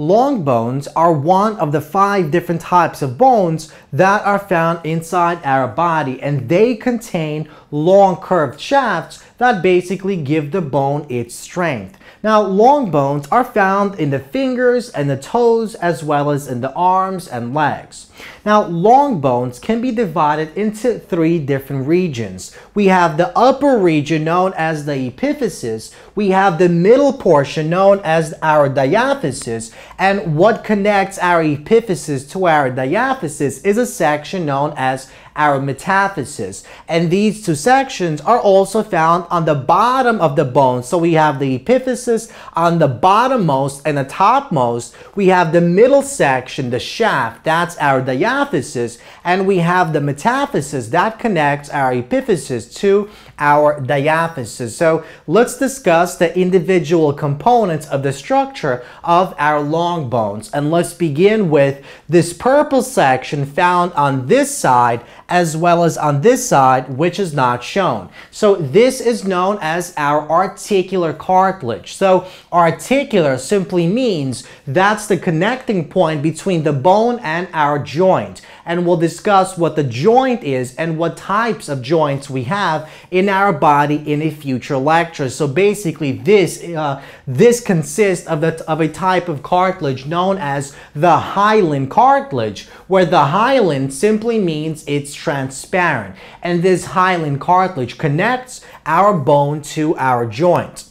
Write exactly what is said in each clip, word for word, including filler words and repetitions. Long bones are one of the five different types of bones that are found inside our body, and they contain long curved shafts that basically give the bone its strength. Now, long bones are found in the fingers and the toes, as well as in the arms and legs. Now, long bones can be divided into three different regions. We have the upper region known as the epiphysis, we have the middle portion known as our diaphysis, and what connects our epiphysis to our diaphysis is a section known as our metaphysis. And these two sections are also found on the bottom of the bone. So we have the epiphysis on the bottommost, and the topmost we have the middle section, the shaft, that's our diaphysis, and we have the metaphysis that connects our epiphysis to our diaphysis. So let's discuss the individual components of the structure of our long bones, and let's begin with this purple section found on this side as well as on this side, which is not shown. So this is known as our articular cartilage. So articular simply means that's the connecting point between the bone and our joint. And we'll discuss what the joint is and what types of joints we have in our body in a future lecture. So basically this, uh, this consists of, the, of a type of cartilage known as the hyaline cartilage, where the hyaline simply means it's transparent. And this hyaline cartilage connects our bone to our joint.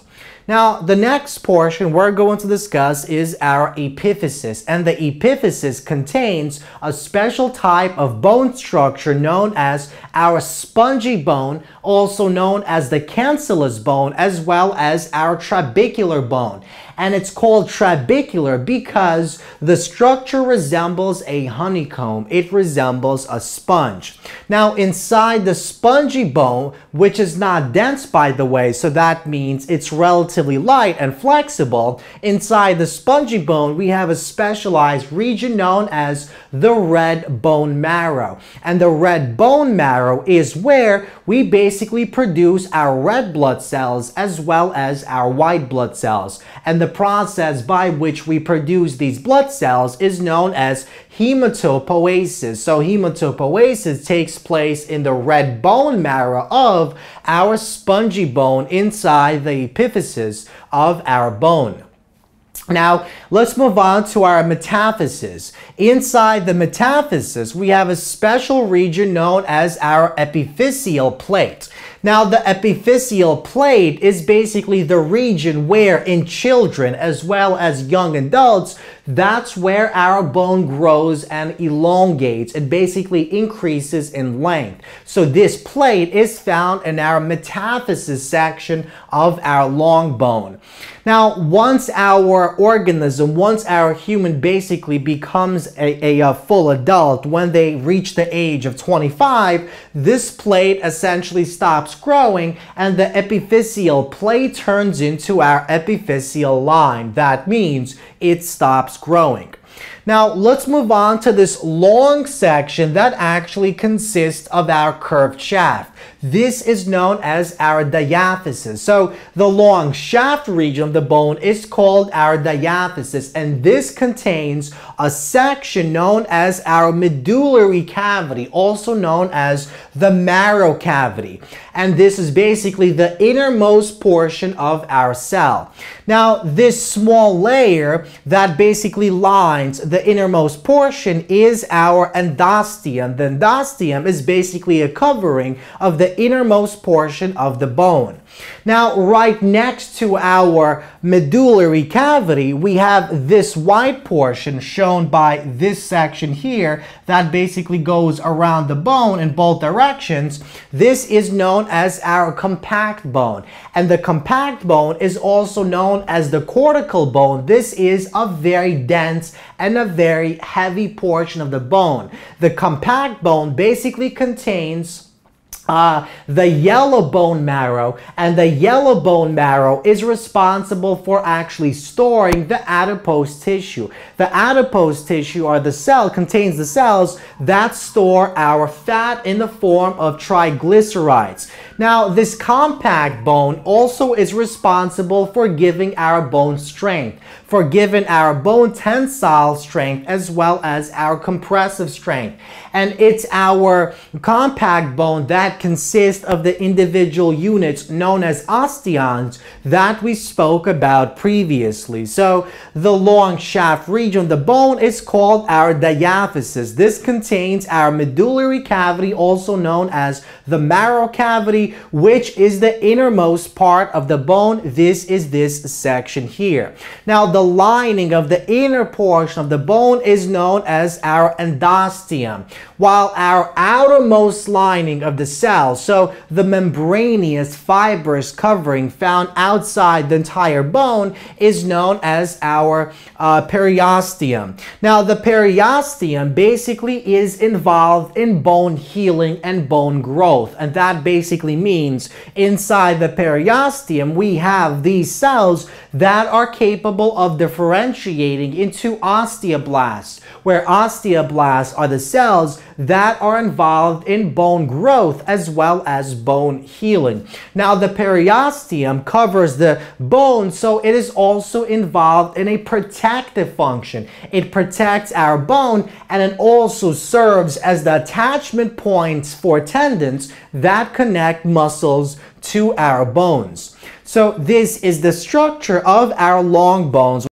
Now, the next portion we're going to discuss is our epiphysis, and the epiphysis contains a special type of bone structure known as our spongy bone, also known as the cancellous bone, as well as our trabecular bone. And it's called trabecular because the structure resembles a honeycomb. It resembles a sponge. Now, inside the spongy bone, which is not dense, by the way, so that means it's relatively light and flexible, inside the spongy bone, we have a specialized region known as the red bone marrow. And the red bone marrow is where we basically produce our red blood cells as well as our white blood cells. And the The process by which we produce these blood cells is known as hematopoiesis. So hematopoiesis takes place in the red bone marrow of our spongy bone inside the epiphysis of our bone. Now, let's move on to our metaphysis. Inside the metaphysis, we have a special region known as our epiphyseal plate. Now, the epiphyseal plate is basically the region where in children as well as young adults, that's where our bone grows and elongates. It basically increases in length. So this plate is found in our metaphysis section of our long bone. Now, once our organism, once our human basically becomes a, a, a full adult, when they reach the age of twenty-five, this plate essentially stops growing, and the epiphyseal plate turns into our epiphyseal line. That means it stops growing. Now, let's move on to this long section that actually consists of our curved shaft. This is known as our diaphysis. So the long shaft region of the bone is called our diaphysis, and this contains a section known as our medullary cavity, also known as the marrow cavity. And this is basically the innermost portion of our cell. Now, this small layer that basically lines the innermost portion is our endosteum. The endosteum is basically a covering of the innermost portion of the bone. Now, right next to our medullary cavity, we have this white portion shown by this section here that basically goes around the bone in both directions. This is known as our compact bone. And the compact bone is also known as the cortical bone. This is a very dense and a very heavy portion of the bone. The compact bone basically contains Uh, the yellow bone marrow, and the yellow bone marrow is responsible for actually storing the adipose tissue. The adipose tissue, or the cell, contains the cells that store our fat in the form of triglycerides. Now, this compact bone also is responsible for giving our bone strength, for giving our bone tensile strength as well as our compressive strength. And it's our compact bone that consists of the individual units known as osteons that we spoke about previously. So the long shaft region of the bone is called our diaphysis. This contains our medullary cavity, also known as the marrow cavity, which is the innermost part of the bone. This is this section here. Now, the lining of the inner portion of the bone is known as our endosteum, while our outermost lining of the cell, so the membranous fibrous covering found outside the entire bone, is known as our uh, periosteum. Now, the periosteum basically is involved in bone healing and bone growth, and that basically means inside the periosteum we have these cells that are capable of differentiating into osteoblasts, where osteoblasts are the cells that are involved in bone growth as well as bone healing. Now, the periosteum covers the bone, so it is also involved in a protective function. It protects our bone, and it also serves as the attachment points for tendons that connect muscles to our bones. So this is the structure of our long bones.